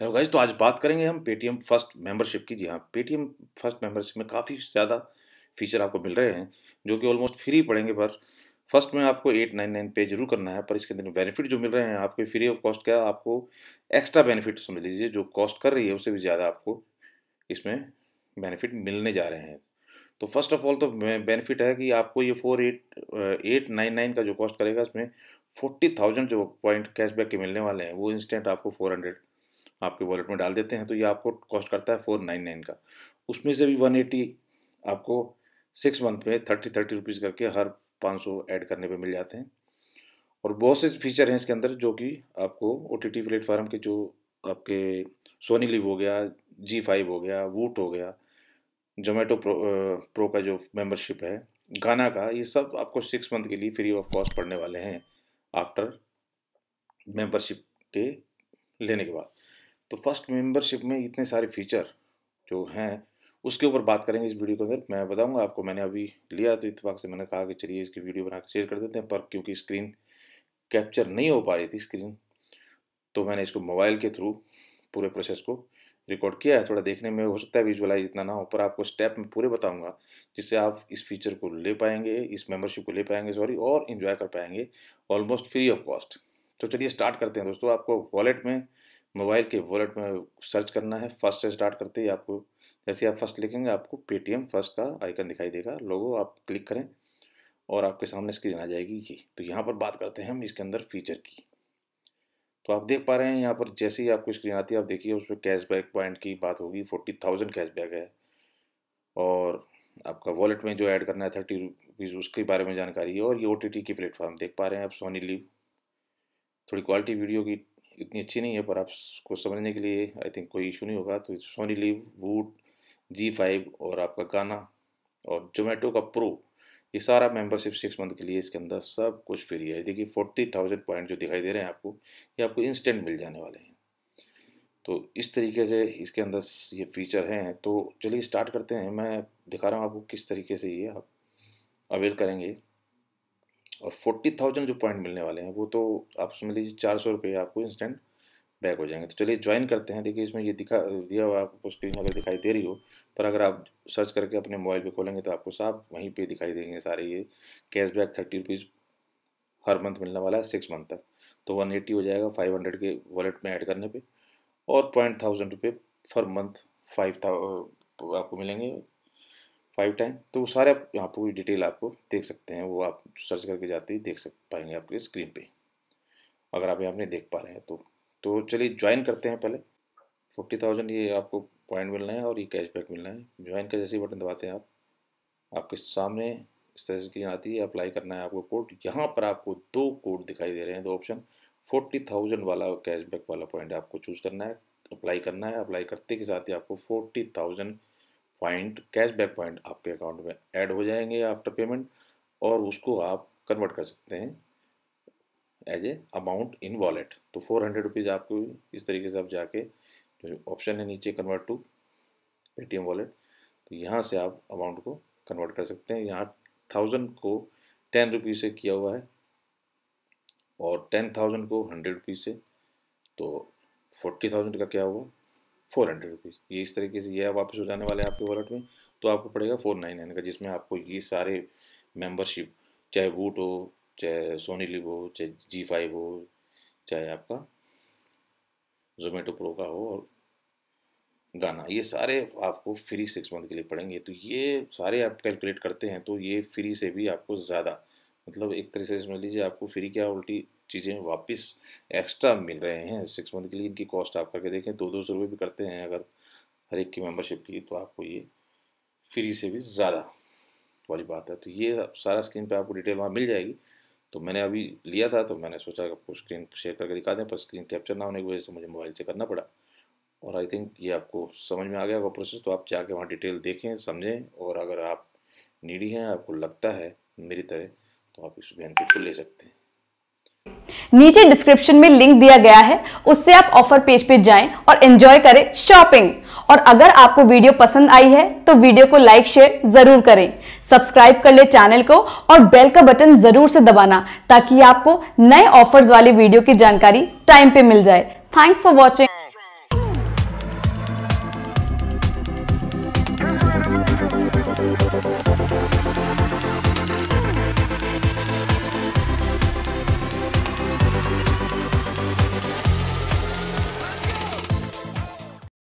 Hello guys, तो आज बात करेंगे हम पेटीएम फर्स्ट मेंबरशिप की। जी हाँ, पेटीएम फर्स्ट मेंबरशिप में काफ़ी ज़्यादा फीचर आपको मिल रहे हैं जो कि ऑलमोस्ट फ्री पड़ेंगे। पर फर्स्ट में आपको 899 पे जरूर करना है, पर इसके अंदर बेनिफिट जो मिल रहे हैं आपको फ्री ऑफ कॉस्ट क्या, आपको एक्स्ट्रा बेनिफिट समझ लीजिए, जो कॉस्ट कर रही है उससे भी ज़्यादा आपको इसमें बेनिफिट मिलने जा रहे हैं। तो फर्स्ट ऑफ ऑल तो बेनिफिट है कि आपको ये 4899 का जो कॉस्ट करेगा उसमें 40,000 जो पॉइंट कैशबैक के मिलने वाले हैं वो इंस्टेंट आपको 400 आपके वॉलेट में डाल देते हैं। तो ये आपको कॉस्ट करता है 499 का, उसमें से भी 180 आपको 6 मंथ में 30 रुपीज़ करके हर 500 ऐड करने पे मिल जाते हैं। और बहुत से फीचर हैं इसके अंदर जो कि आपको OTT प्लेटफार्म के, जो आपके सोनी लिव हो गया, Zee5 हो गया, वूट हो गया, जोमेटो प्रो का जो मेंबरशिप है, गाना का, ये सब आपको 6 मंथ के लिए फ्री ऑफ कॉस्ट पड़ने वाले हैं आफ्टर मेंबरशिप के लेने के बाद। तो फर्स्ट मेंबरशिप में इतने सारे फीचर जो हैं उसके ऊपर बात करेंगे इस वीडियो के अंदर। मैं बताऊंगा आपको, मैंने अभी लिया तो इत्तेफाक से मैंने कहा कि चलिए इसकी वीडियो बना के शेयर कर देते हैं, पर क्योंकि स्क्रीन कैप्चर नहीं हो पा रही थी स्क्रीन, तो मैंने इसको मोबाइल के थ्रू पूरे प्रोसेस को रिकॉर्ड किया है। थोड़ा देखने में हो सकता है विजुअलाइज इतना ना हो, पर आपको स्टेप में पूरे बताऊँगा जिससे आप इस फीचर को ले पाएंगे, इस मेम्बरशिप को ले पाएंगे और इन्जॉय कर पाएंगे ऑलमोस्ट फ्री ऑफ कॉस्ट। तो चलिए स्टार्ट करते हैं दोस्तों। आपको वॉलेट में, मोबाइल के वॉलेट में सर्च करना है। फर्स्ट से स्टार्ट करते ही आपको, जैसे आप फर्स्ट लिखेंगे आपको पेटीएम फर्स्ट का आइकन दिखाई देगा, लोगो, आप क्लिक करें और आपके सामने स्क्रीन आ जाएगी ये। तो यहाँ पर बात करते हैं हम इसके अंदर फीचर की। तो आप देख पा रहे हैं यहाँ पर, जैसे ही आपको स्क्रीन आती है आप देखिए उसमें कैशबैक पॉइंट की बात होगी, 40,000 कैशबैक है। और आपका वॉलेट में जो ऐड करना है 30 रुपीज़, उसके बारे में जानकारी है। और ये OTT की प्लेटफॉर्म देख पा रहे हैं आप, सोनी लिव। थोड़ी क्वालिटी वीडियो की इतनी अच्छी नहीं है, पर आपको समझने के लिए आई थिंक कोई इशू नहीं होगा। तो सोनी लिव, वूट, Zee5 और आपका गाना और जोमेटो का प्रो, ये सारा मेंबरशिप 6 मंथ के लिए इसके अंदर सब कुछ फ्री है। देखिए 40,000 पॉइंट जो दिखाई दे रहे हैं आपको, ये आपको इंस्टेंट मिल जाने वाले हैं। तो इस तरीके से इसके अंदर ये फीचर हैं। तो चलिए स्टार्ट करते हैं, मैं दिखा रहा हूँ आपको किस तरीके से ये आप अवेल करेंगे। और 40,000 जो पॉइंट मिलने वाले हैं वो तो आप समझ लीजिए 400 रुपये आपको इंस्टेंट बैक हो जाएंगे। तो चलिए ज्वाइन करते हैं। देखिए इसमें ये दिया हुआ आपको स्क्रीन अगर दिखाई दे रही हो, पर अगर आप सर्च करके अपने मोबाइल पे खोलेंगे तो आपको साफ वहीं पे दिखाई देंगे सारे। ये कैशबैक 30 रुपीज़ हर मंथ मिलने वाला है 6 मंथ तक। तो 180 हो जाएगा 500 के वॉलेट में ऐड करने पर। और 1000 रुपये पर मंथ 5,000 आपको मिलेंगे 5 टाइम। तो वो सारे आप यहाँ पर डिटेल आपको देख सकते हैं, वो आप सर्च करके जाते ही देख सक पाएंगे आपके स्क्रीन पे, अगर आप यहाँ नहीं देख पा रहे हैं तो। तो चलिए ज्वाइन करते हैं। पहले 40,000 ये आपको पॉइंट मिलना है और ये कैशबैक मिलना है। ज्वाइन का जैसे ही बटन दबाते हैं आप, आपके सामने इस तरह से स्क्रीन आती है। अप्लाई करना है आपको कोड। यहाँ पर आपको 2 कोड दिखाई दे रहे हैं, 2 ऑप्शन। 40,000 वाला कैशबैक वाला पॉइंट आपको चूज़ करना है, अप्लाई करना है। अप्लाई करते के साथ ही आपको 40,000 पॉइंट कैशबैक पॉइंट आपके अकाउंट में ऐड हो जाएंगे आफ्टर पेमेंट। और उसको आप कन्वर्ट कर सकते हैं as a amount in wallet. तो 400 रुपीज़ आपको इस तरीके से आप जाके जो ऑप्शन है नीचे कन्वर्ट टू पेटीएम वॉलेट, तो यहाँ से आप अमाउंट को कन्वर्ट कर सकते हैं। यहाँ 1000 को 10 रुपीज़ से किया हुआ है और 10,000 को 100 रुपीज़ से, तो 40,000 का क्या हुआ 400 रुपीज़। ये इस तरीके से यह वापस हो जाने वाले हैं आपके वॉलेट में। तो आपको पड़ेगा 499 का, जिसमें आपको ये सारे मेंबरशिप, चाहे वूट हो, चाहे सोनी लिव हो, चाहे Zee5 हो, चाहे आपका जोमेटो प्रो का हो और गाना, ये सारे आपको फ्री 6 मंथ के लिए पड़ेंगे। तो ये सारे आप कैलकुलेट करते हैं तो ये फ्री से भी आपको ज़्यादा, मतलब एक तरह से समझ लीजिए आपको फ्री क्या उल्टी चीज़ें वापस एक्स्ट्रा मिल रहे हैं 6 मंथ के लिए। इनकी कॉस्ट आप करके देखें, 200 रुपये भी करते हैं अगर हर एक की मेंबरशिप की, तो आपको ये फ्री से भी ज़्यादा वाली बात है। तो ये सारा स्क्रीन पे आपको डिटेल वहाँ मिल जाएगी। तो मैंने अभी लिया था तो मैंने सोचा आपको स्क्रीन शेयर करके दिखा दें, पर स्क्रीन कैप्चर ना होने की वजह से मुझे मोबाइल से करना पड़ा। और आई थिंक ये आपको समझ में आ गया होगा प्रोसेस। तो आप जाके वहाँ डिटेल देखें, समझें, और अगर आप नीडी हैं, आपको लगता है मेरी तरह, तो आप इस बेनिफिट को ले सकते हैं। नीचे डिस्क्रिप्शन में लिंक दिया गया है, उससे आप ऑफर पेज पे जाएं और एंजॉय करें शॉपिंग। और अगर आपको वीडियो पसंद आई है तो वीडियो को लाइक शेयर जरूर करें, सब्सक्राइब कर ले चैनल को और बेल का बटन जरूर से दबाना, ताकि आपको नए ऑफर्स वाली वीडियो की जानकारी टाइम पे मिल जाए। Thanks for watching.